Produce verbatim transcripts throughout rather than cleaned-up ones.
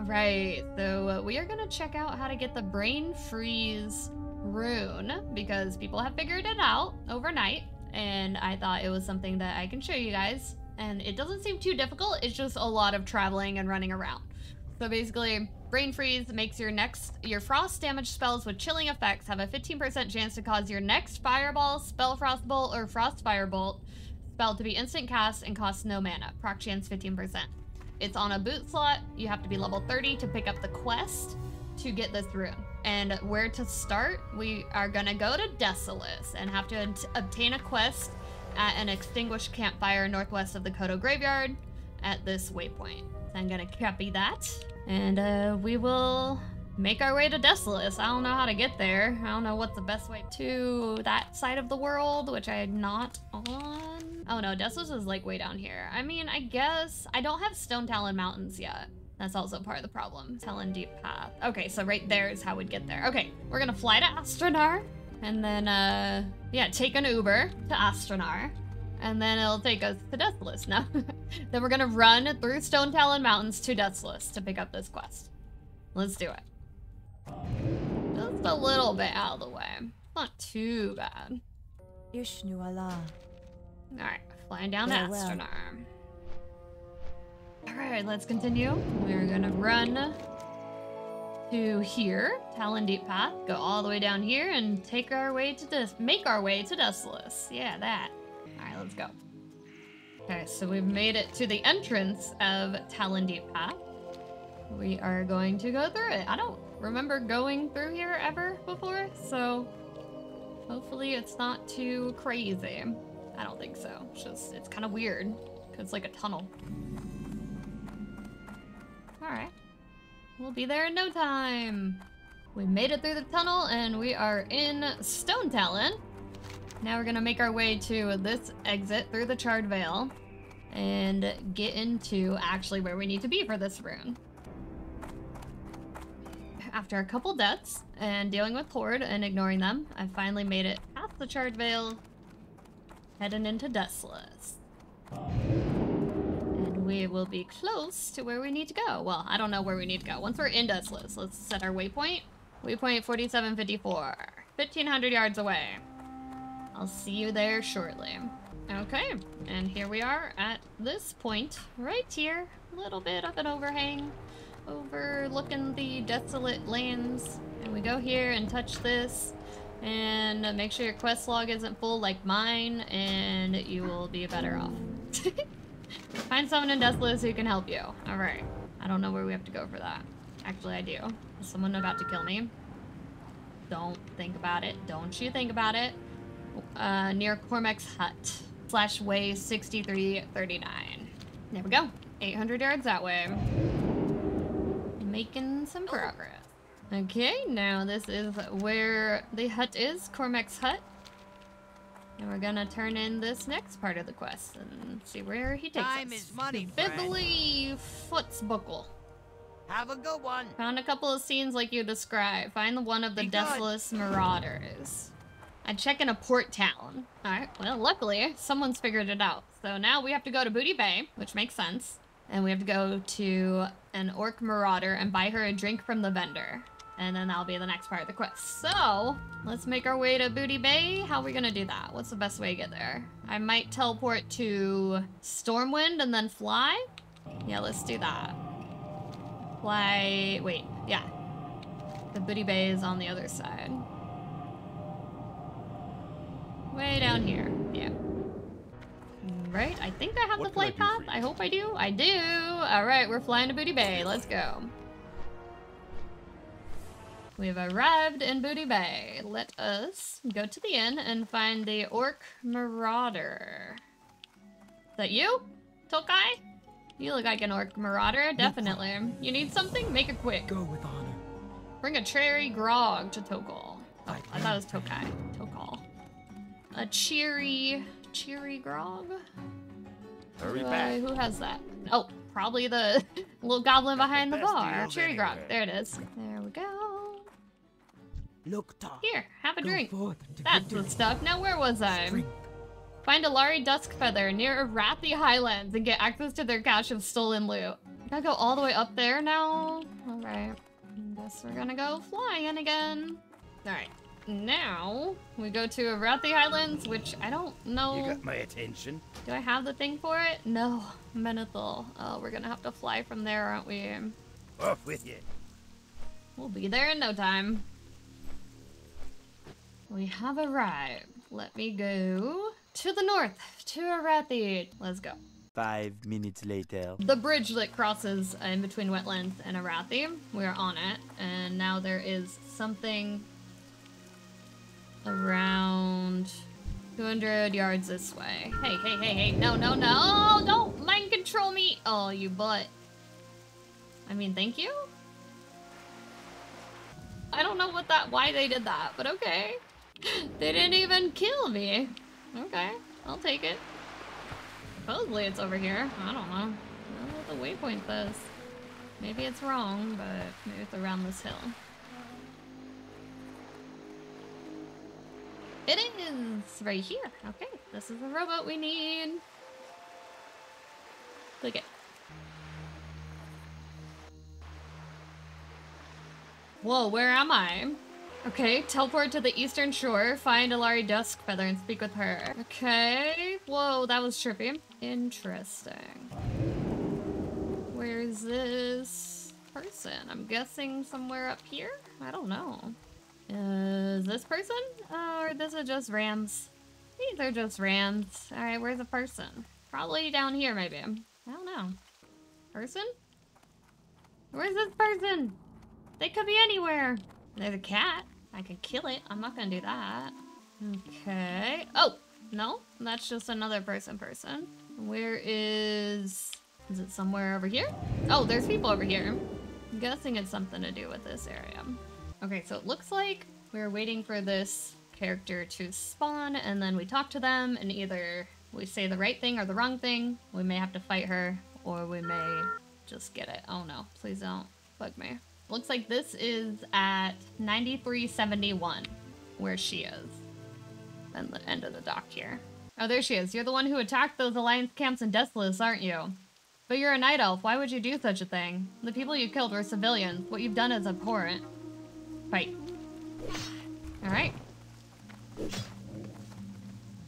Alright, so we are going to check out how to get the Brain Freeze rune, because people have figured it out overnight, and I thought it was something that I can show you guys. And it doesn't seem too difficult, it's just a lot of traveling and running around. So basically, Brain Freeze makes your next your frost damage spells with chilling effects have a fifteen percent chance to cause your next fireball, spell Frostbolt, or Frost Firebolt spell to be instant cast and costs no mana. Proc chance fifteen percent. It's on a boot slot. You have to be level thirty to pick up the quest to get this rune. And where to start, we are gonna go to Desolus and have to obtain a quest at an extinguished campfire northwest of the Kodo graveyard at this waypoint. So I'm gonna copy that. And uh, we will make our way to Desolus. I don't know how to get there. I don't know what's the best way to that side of the world, which I'm not on. Oh no, Desolus is like way down here. I mean, I guess I don't have Stone Talon Mountains yet. That's also part of the problem. Talon Deep Path. Okay, so right there is how we'd get there. Okay, we're gonna fly to Astranaar and then, uh, yeah, take an Uber to Astranaar. And then it'll take us to Desolus now. Then we're gonna run through Stone Talon Mountains to Desolus to pick up this quest. Let's do it. Just a little bit out of the way. Not too bad. Alright, flying down to Astranaar. Alright, let's continue. We're gonna run to here, Talon Deep Path, go all the way down here and take our way to this, make our way to Desolus. Yeah, that. Alright, let's go. Okay, so we've made it to the entrance of Talon Deep Path. We are going to go through it. I don't remember going through here ever before, so hopefully it's not too crazy. I don't think so. It's just, it's kind of weird, because it's like a tunnel. Alright. We'll be there in no time. We made it through the tunnel, and we are in Stone Talon. Now we're gonna make our way to this exit through the Charred Vale and get into actually where we need to be for this rune. After a couple deaths and dealing with Horde and ignoring them, I finally made it past the Charred Vale, heading into Desolus. And we will be close to where we need to go. Well, I don't know where we need to go. Once we're in Desolus, let's set our waypoint. Waypoint forty-seven fifty-four, fifteen hundred yards away. I'll see you there shortly. Okay, and here we are at this point right here. A little bit of an overhang, overlooking the desolate lands. And we go here and touch this, and make sure your quest log isn't full like mine, and you will be better off. Find someone in Desolus who can help you. All right, I don't know where we have to go for that. Actually, I do. Is someone about to kill me? Don't think about it. Don't you think about it. Uh, near Cormac's hut slash way sixty-three thirty-nine. There we go. eight hundred yards that way. Making some progress. Okay, now this is where the hut is, Cormac's hut. And we're gonna turn in this next part of the quest and see where he takes Time us. Time is money, Bibbly Footsbuckle. Have a good one. Found a couple of scenes like you described. Find the one of the Desolus Marauders. I check in a port town. Alright, well, luckily, someone's figured it out. So now we have to go to Booty Bay, which makes sense. And we have to go to an orc marauder and buy her a drink from the vendor. And then that'll be the next part of the quest. So, let's make our way to Booty Bay. How are we gonna do that? What's the best way to get there? I might teleport to Stormwind and then fly? Yeah, let's do that. Fly... wait, yeah. The Booty Bay is on the other side. Way down here. Yeah. Right, I think I have what the flight I path. I hope I do. I do! Alright, we're flying to Booty Bay. Let's go. We've arrived in Booty Bay. Let us go to the inn and find the orc marauder. Is that you, Tokai? You look like an orc marauder, definitely. You need something? Make it quick. Go with honor. Bring a cherry grog to Tokol. Oh, I thought it was Tokai. Tokol. A cheery, cheery grog? Hurry uh, back. Who has that? Oh, probably the little goblin behind the, the bar. Cheery grog. There it is. There we go. Look, here, have a go drink. That's victory. The stuff. Now where was I? Strength. Find a Lhari Duskfeather near Arathi Highlands and get access to their cache of stolen loot. Gotta go all the way up there now? Alright. Guess we're gonna go flying again. Alright. Now, we go to Arathi Highlands, which I don't know... You got my attention. Do I have the thing for it? No. Menethil. Oh, we're gonna have to fly from there, aren't we? Off with you. We'll be there in no time. We have arrived. Let me go to the north, to Arathi. Let's go. Five minutes later. The bridge that crosses in between Wetlands and Arathi. We are on it. And now there is something around two hundred yards this way. Hey, hey, hey, hey. No, no, no. Don't mind control me. Oh, you butt. I mean, thank you? I don't know what that, why they did that, but okay. They didn't even kill me. Okay, I'll take it. Supposedly it's over here. I don't know. I don't know what the waypoint is. Maybe it's wrong, but maybe it's around this hill. It is right here. Okay, this is the robot we need. Click it. Whoa, where am I? Okay, teleport to the eastern shore, find a Lhari Duskfeather, and speak with her. Okay. Whoa, that was trippy. Interesting. Where's this person? I'm guessing somewhere up here? I don't know. Is this person? Oh, or this is just rams? These are just rams. Alright, where's the person? Probably down here, maybe. I don't know. Person? Where's this person? They could be anywhere. There's a cat. I could kill it. I'm not gonna do that. Okay. Oh, no. That's just another person person. Where is... Is it somewhere over here? Oh, there's people over here. I'm guessing it's something to do with this area. Okay, so it looks like we're waiting for this character to spawn, and then we talk to them, and either we say the right thing or the wrong thing. We may have to fight her, or we may just get it. Oh no, please don't bug me. Looks like this is at ninety-three seventy-one, where she is. And the end of the dock here. Oh, there she is. You're the one who attacked those Alliance camps in Desolus, aren't you? But you're a night elf. Why would you do such a thing? The people you killed were civilians. What you've done is abhorrent. Fight. Alright.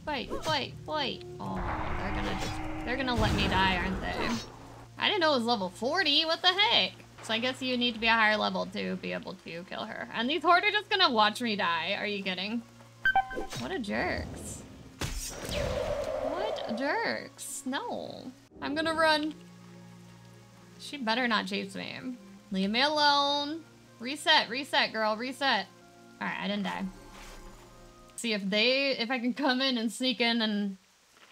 Fight, fight, fight. Oh, they're gonna, they're gonna let me die, aren't they? I didn't know it was level forty. What the heck? So I guess you need to be a higher level to be able to kill her. And these hordes are just gonna watch me die. Are you kidding? What a jerks. What a jerks. No. I'm gonna run. She better not chase me. Leave me alone. Reset, reset, girl, reset. Alright, I didn't die. See if they, if I can come in and sneak in and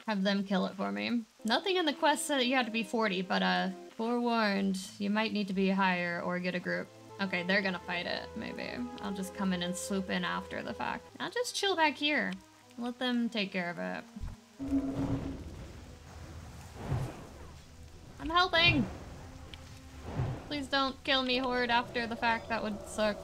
have them kill it for me. Nothing in the quest said that you had to be forty, but uh... forewarned, you might need to be higher or get a group. Okay, they're gonna fight it, maybe. I'll just come in and swoop in after the fact. I'll just chill back here. Let them take care of it. I'm helping! Please don't kill me, horde, after the fact. That would suck.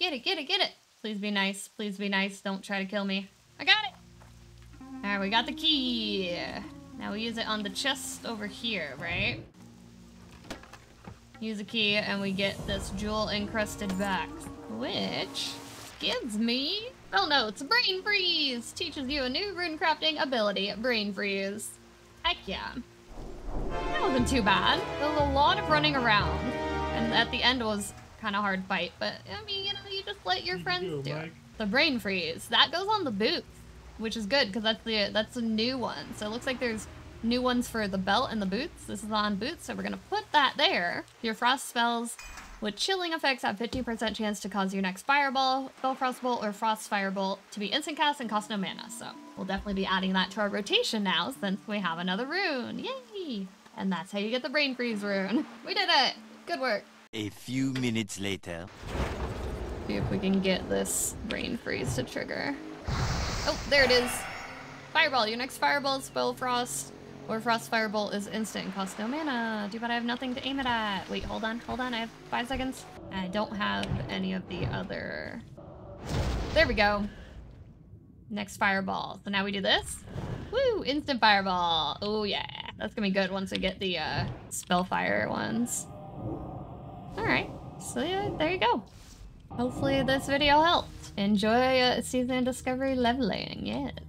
Get it, get it, get it! Please be nice, please be nice, don't try to kill me. I got it! Alright, we got the key! Now we use it on the chest over here, right? Use the key and we get this jewel-encrusted box, which gives me... Oh no, it's Brain Freeze! Teaches you a new rune-crafting ability, Brain Freeze. Heck yeah. That wasn't too bad. There was a lot of running around, and at the end was... kind of hard fight, but I mean, you know, you just let your friends do it. The Brain Freeze that goes on the boots, which is good because that's the that's a new one. So it looks like there's new ones for the belt and the boots. This is on boots, so we're gonna put that there. Your frost spells with chilling effects have fifteen percent chance to cause your next fireball, spell Frostbolt, or Frost Firebolt to be instant cast and cost no mana. So we'll definitely be adding that to our rotation now since we have another rune. Yay! And that's how you get the Brain Freeze rune. We did it. Good work. A few minutes later. See if we can get this Brain Freeze to trigger. Oh, there it is. Fireball. Your next Fireball, Spell Frost, or Frost Firebolt is instant and costs no mana. Too bad I have nothing to aim it at. Wait, hold on, hold on. I have five seconds. I don't have any of the other... There we go. Next Fireball. So now we do this. Woo! Instant Fireball. Oh, yeah. That's gonna be good once we get the uh, Spellfire ones. All right. So yeah, there you go. Hopefully this video helped. Enjoy uh, Season of Discovery leveling, yes.